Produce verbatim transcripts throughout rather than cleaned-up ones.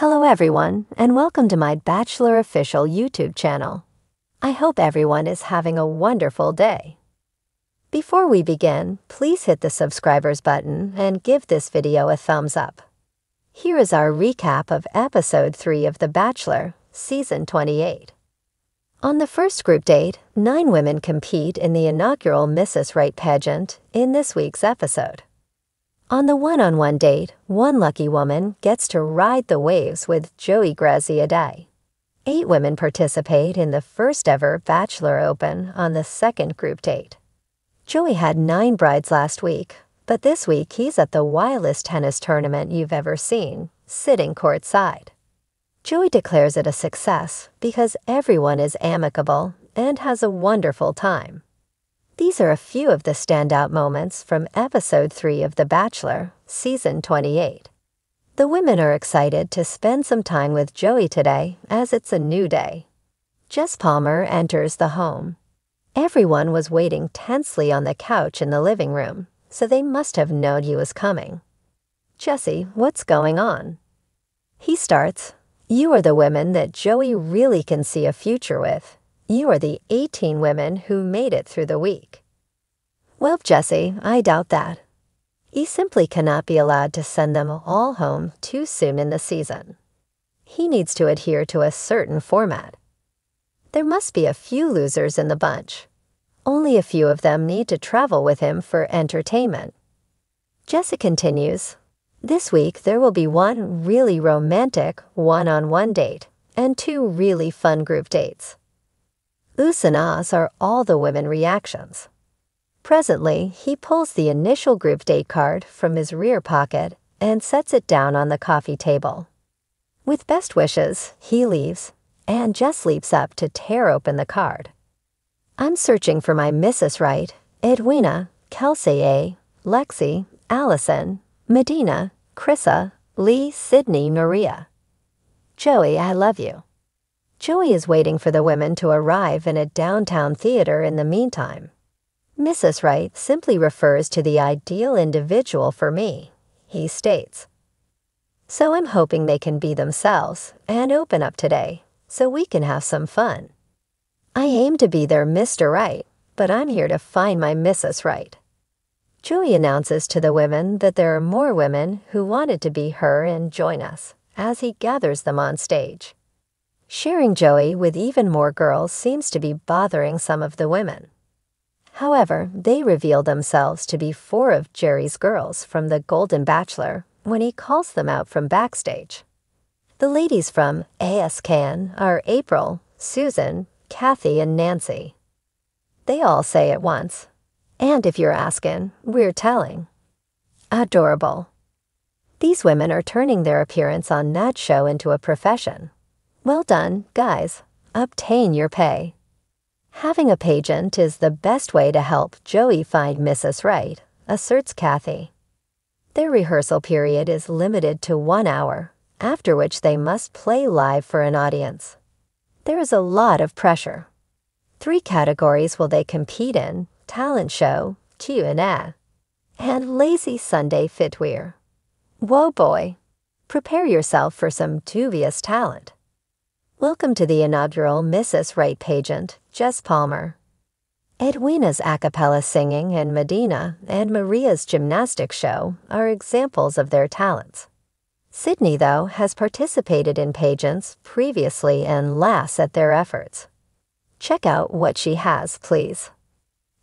Hello everyone, and welcome to my Bachelor Official YouTube channel. I hope everyone is having a wonderful day. Before we begin, please hit the subscribers button and give this video a thumbs up. Here is our recap of Episode three of The Bachelor, Season twenty-eight. On the first group date, nine women compete in the inaugural Missus Wright pageant in this week's episode. On the one-on-one date, one lucky woman gets to ride the waves with Joey Graziadei. Eight women participate in the first-ever Bachelor Open on the second group date. Joey had nine brides last week, but this week he's at the wildest tennis tournament you've ever seen, sitting courtside. Joey declares it a success because everyone is amicable and has a wonderful time. These are a few of the standout moments from Episode three of The Bachelor, Season twenty-eight. The women are excited to spend some time with Joey today as it's a new day. Jesse Palmer enters the home. Everyone was waiting tensely on the couch in the living room, so they must have known he was coming. Jesse, what's going on? He starts, "You are the women that Joey really can see a future with. You are the eighteen women who made it through the week." "Well, Jesse, I doubt that. He simply cannot be allowed to send them all home too soon in the season. He needs to adhere to a certain format. There must be a few losers in the bunch. Only a few of them need to travel with him for entertainment." Jesse continues, "This week there will be one really romantic one-on-one date and two really fun group dates." Oohs and ahs are all the women's reactions. Presently, he pulls the initial group date card from his rear pocket and sets it down on the coffee table. With best wishes, he leaves, and Jess leaps up to tear open the card. "I'm searching for my Missus Wright, Edwina, Kelsey A, Lexi, Allison, Medina, Chrissa, Lee, Sydney, Maria. Joey, I love you." Joey is waiting for the women to arrive in a downtown theater in the meantime. "Missus Wright simply refers to the ideal individual for me," he states. "So I'm hoping they can be themselves and open up today, so we can have some fun. I aim to be their Mister Wright, but I'm here to find my Missus Wright." Joey announces to the women that there are more women who wanted to be her and join us as he gathers them on stage. Sharing Joey with even more girls seems to be bothering some of the women. However, they reveal themselves to be four of Jerry's girls from The Golden Bachelor when he calls them out from backstage. The ladies from ASCAN are April, Susan, Kathy, and Nancy. They all say at once, "And if you're asking, we're telling." Adorable. These women are turning their appearance on that show into a profession. Well done, guys. Obtain your pay. "Having a pageant is the best way to help Joey find Missus Wright," asserts Kathy. Their rehearsal period is limited to one hour, after which they must play live for an audience. There is a lot of pressure. Three categories will they compete in: talent show, Q and A, and lazy Sunday fitwear. Whoa boy. Prepare yourself for some dubious talent. Welcome to the inaugural Missus Wright pageant, Jess Palmer. Edwina's a cappella singing and Medina and Maria's gymnastics show are examples of their talents. Sydney, though, has participated in pageants previously and laughs at their efforts. Check out what she has, please.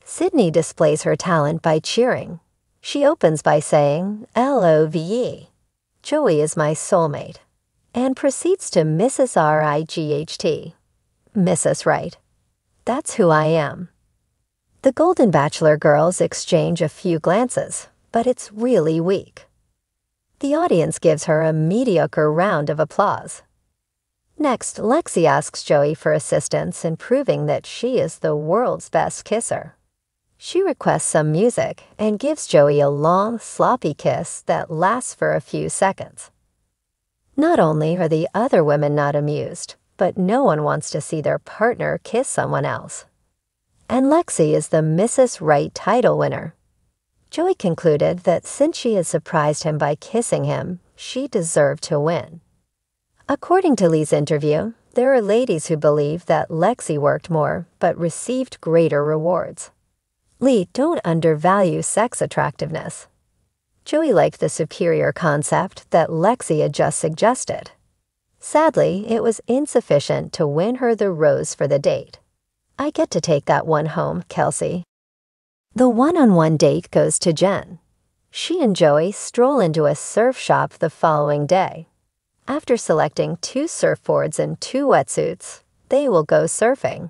Sydney displays her talent by cheering. She opens by saying, "L O V E, Joey is my soulmate," and proceeds to Missus R I G H T, Missus Wright. "That's who I am." The Golden Bachelor girls exchange a few glances, but it's really weak. The audience gives her a mediocre round of applause. Next, Lexi asks Joey for assistance in proving that she is the world's best kisser. She requests some music and gives Joey a long, sloppy kiss that lasts for a few seconds. Not only are the other women not amused, but no one wants to see their partner kiss someone else. And Lexi is the Missus Wright title winner. Joey concluded that since she had surprised him by kissing him, she deserved to win. According to Lee's interview, there are ladies who believe that Lexi worked more but received greater rewards. Lee, don't undervalue sex attractiveness. Joey liked the superior concept that Lexi had just suggested. Sadly, it was insufficient to win her the rose for the date. I get to take that one home, Kelsey. The one-on-one date goes to Jen. She and Joey stroll into a surf shop the following day. After selecting two surfboards and two wetsuits, they will go surfing.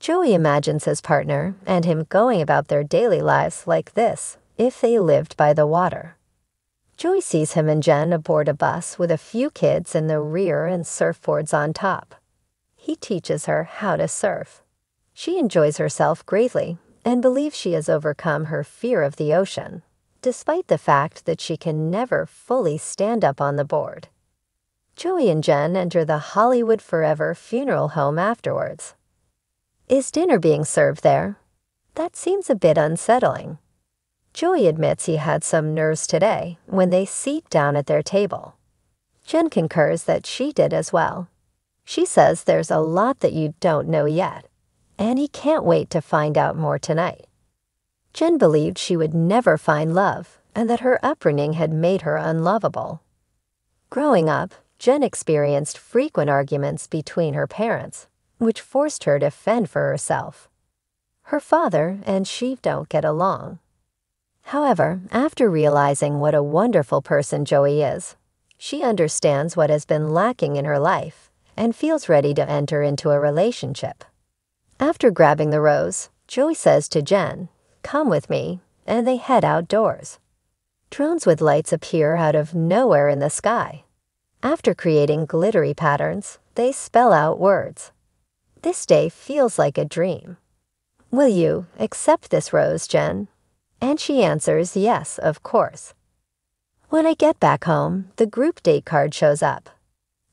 Joey imagines his partner and him going about their daily lives like this if they lived by the water. Joey sees him and Jen aboard a bus with a few kids in the rear and surfboards on top. He teaches her how to surf. She enjoys herself greatly and believes she has overcome her fear of the ocean, despite the fact that she can never fully stand up on the board. Joey and Jen enter the Hollywood Forever funeral home afterwards. Is dinner being served there? That seems a bit unsettling. Joey admits he had some nerves today when they seat down at their table. Jen concurs that she did as well. She says there's a lot that you don't know yet, and he can't wait to find out more tonight. Jen believed she would never find love and that her upbringing had made her unlovable. Growing up, Jen experienced frequent arguments between her parents, which forced her to fend for herself. Her father and she don't get along. However, after realizing what a wonderful person Joey is, she understands what has been lacking in her life and feels ready to enter into a relationship. After grabbing the rose, Joey says to Jen, "Come with me," and they head outdoors. Drones with lights appear out of nowhere in the sky. After creating glittery patterns, they spell out words. This day feels like a dream. Will you accept this rose, Jen? And she answers yes, of course. When I get back home, the group date card shows up.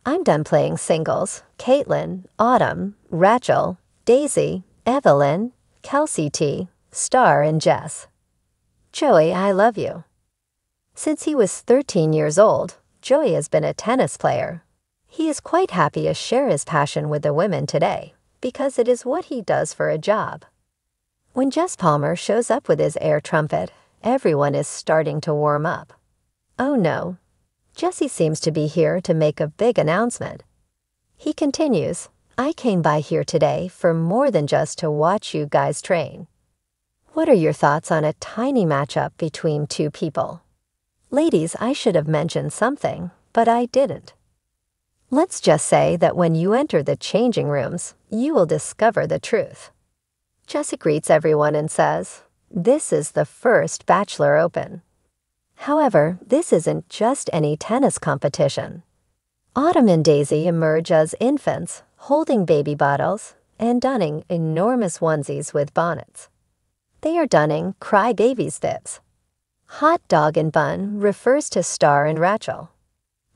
I'm done playing singles. Caitlin, Autumn, Rachel, Daisy, Evelyn, Kelsey T, Star, and Jess. Joey, I love you. Since he was thirteen years old, Joey has been a tennis player. He is quite happy to share his passion with the women today because it is what he does for a job. When Jess Palmer shows up with his air trumpet, everyone is starting to warm up. Oh no, Jesse seems to be here to make a big announcement. He continues, I came by here today for more than just to watch you guys train. What are your thoughts on a tiny matchup between two people? Ladies, I should have mentioned something, but I didn't. Let's just say that when you enter the changing rooms, you will discover the truth. Jesse greets everyone and says, this is the first Bachelor Open. However, this isn't just any tennis competition. Autumn and Daisy emerge as infants, holding baby bottles and donning enormous onesies with bonnets. They are donning crybaby bibs. Hot dog and bun refers to Star and Rachel.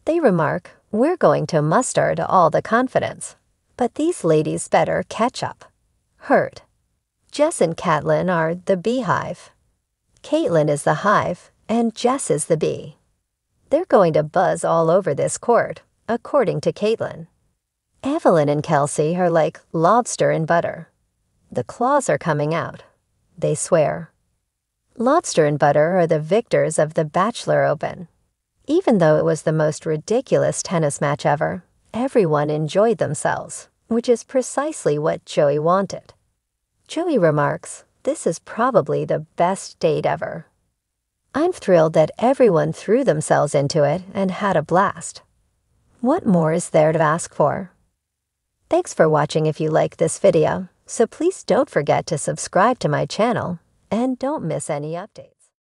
They remark, we're going to mustard all the confidence, but these ladies better catch up. Hurt. Jess and Caitlin are the beehive. Caitlin is the hive, and Jess is the bee. They're going to buzz all over this court, according to Caitlin. Evelyn and Kelsey are like lobster and butter. The claws are coming out. They swear. Lobster and butter are the victors of the Bachelor Open. Even though it was the most ridiculous tennis match ever, everyone enjoyed themselves, which is precisely what Joey wanted. Joey remarks, this is probably the best date ever. I'm thrilled that everyone threw themselves into it and had a blast. What more is there to ask for? Thanks for watching if you like this video, so please don't forget to subscribe to my channel and don't miss any updates.